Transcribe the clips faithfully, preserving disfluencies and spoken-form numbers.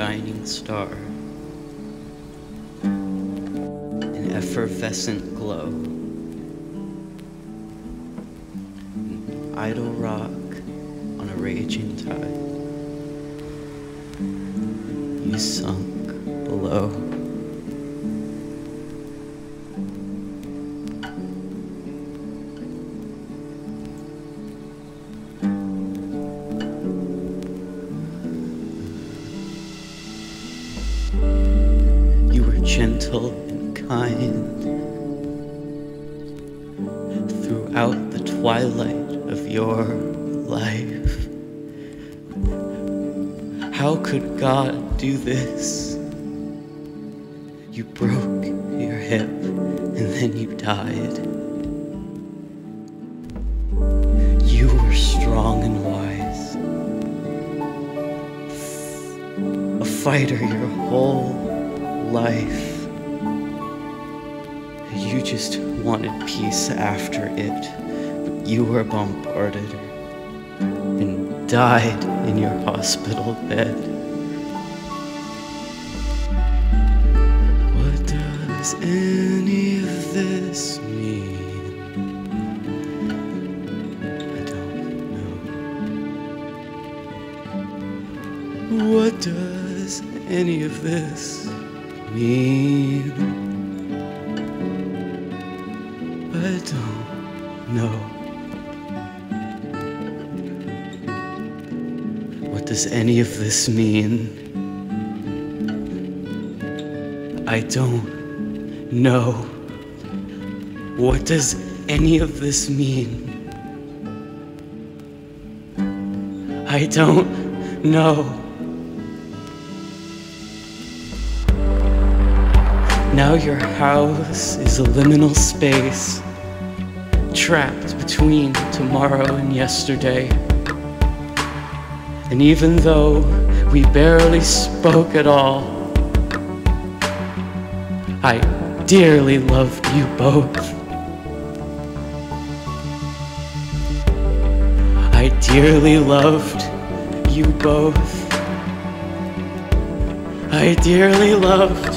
shining star, an effervescent glow. An idle rock on a raging tide, you sunk below. You were gentle and kind throughout the twilight of your life. How could God do this? You broke your hip and then you died. You were strong and wise, a fighter your whole life. You just wanted peace after it, but you were bombarded and died in your hospital bed. Does any of this mean? I don't know. What does any of this mean? I don't know. What does any of this mean? I don't No. What does any of this mean? I don't know. Now your house is a liminal space, trapped between tomorrow and yesterday. And even though we barely spoke at all, I dearly loved you both. I dearly loved you both. I dearly loved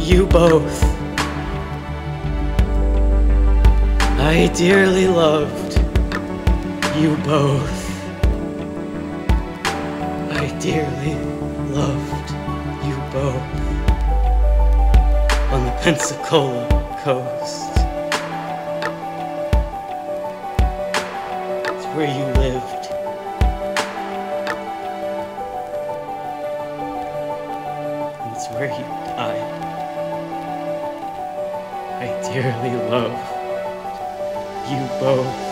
you both. I dearly loved you both. I dearly loved you both. On the Pensacola coast, it's where you lived. And it's where you died. I dearly love you both.